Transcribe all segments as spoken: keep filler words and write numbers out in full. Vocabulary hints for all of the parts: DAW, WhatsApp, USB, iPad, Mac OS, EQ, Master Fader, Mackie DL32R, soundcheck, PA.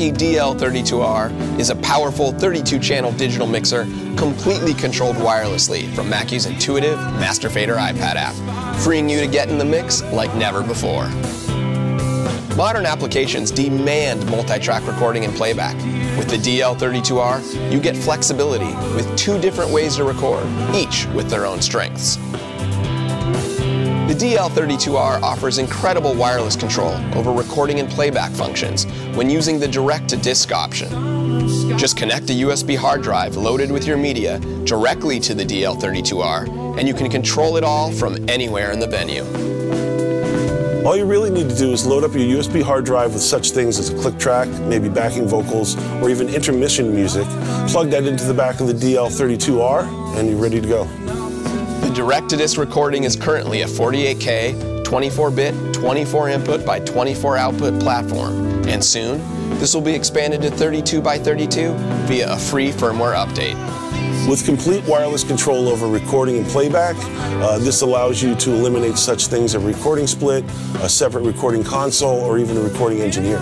Mackie D L thirty-two R is a powerful thirty-two channel digital mixer completely controlled wirelessly from Mackie's intuitive Master Fader iPad app, freeing you to get in the mix like never before. Modern applications demand multi-track recording and playback. With the D L thirty-two R, you get flexibility with two different ways to record, each with their own strengths. The D L thirty-two R offers incredible wireless control over recording and playback functions when using the direct-to-disc option. Just connect a U S B hard drive loaded with your media directly to the D L thirty-two R, and you can control it all from anywhere in the venue. All you really need to do is load up your U S B hard drive with such things as a click track, maybe backing vocals, or even intermission music. Plug that into the back of the D L thirty-two R, and you're ready to go. The direct-to-disc recording is currently a forty-eight K, twenty-four bit, twenty-four input by twenty-four output platform, and soon, this will be expanded to thirty-two by thirty-two via a free firmware update. With complete wireless control over recording and playback, uh, this allows you to eliminate such things as a recording split, a separate recording console, or even a recording engineer.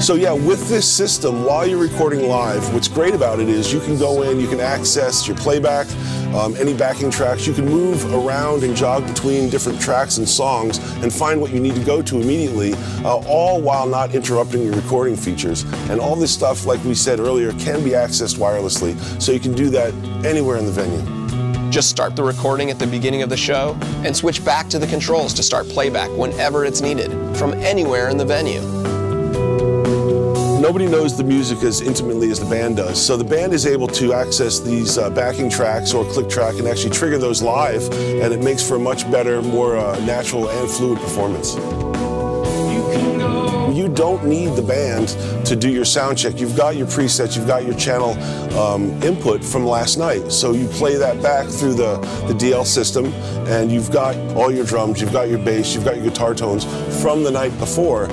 So yeah, with this system, while you're recording live, what's great about it is you can go in, you can access your playback, um, any backing tracks, you can move around and jog between different tracks and songs and find what you need to go to immediately, uh, all while not interrupting your recording features. And all this stuff, like we said earlier, can be accessed wirelessly, so you can do that anywhere in the venue. Just start the recording at the beginning of the show and switch back to the controls to start playback whenever it's needed, from anywhere in the venue. Nobody knows the music as intimately as the band does, so the band is able to access these uh, backing tracks or click track and actually trigger those live, and it makes for a much better, more uh, natural and fluid performance. You don't need the band to do your sound check. You've got your presets, you've got your channel um, input from last night, so you play that back through the, the D L system, and you've got all your drums, you've got your bass, you've got your guitar tones from the night before.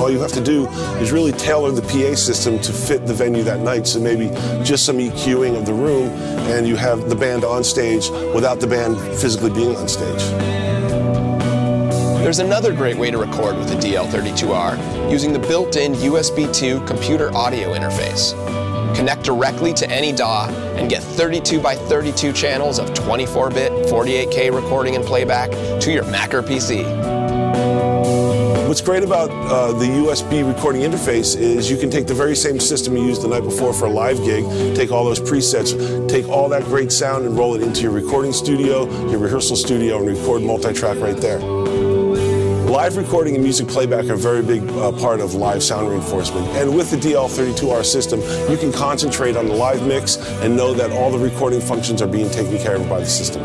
All you have to do is really tailor the P A system to fit the venue that night, so maybe just some EQing of the room, and you have the band on stage without the band physically being on stage. There's another great way to record with the D L thirty-two R using the built-in U S B two computer audio interface. Connect directly to any D A W and get thirty-two by thirty-two channels of twenty-four bit, forty-eight K recording and playback to your Mac or P C. What's great about uh, the U S B recording interface is you can take the very same system you used the night before for a live gig, take all those presets, take all that great sound and roll it into your recording studio, your rehearsal studio, and record multi-track right there. Live recording and music playback are a very big uh, part of live sound reinforcement, and with the D L thirty-two R system, you can concentrate on the live mix and know that all the recording functions are being taken care of by the system.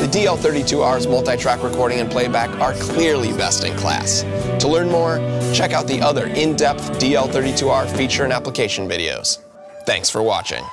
The D L thirty-two R's multi-track recording and playback are clearly best in class. To learn more, check out the other in-depth D L thirty-two R feature and application videos. Thanks for watching.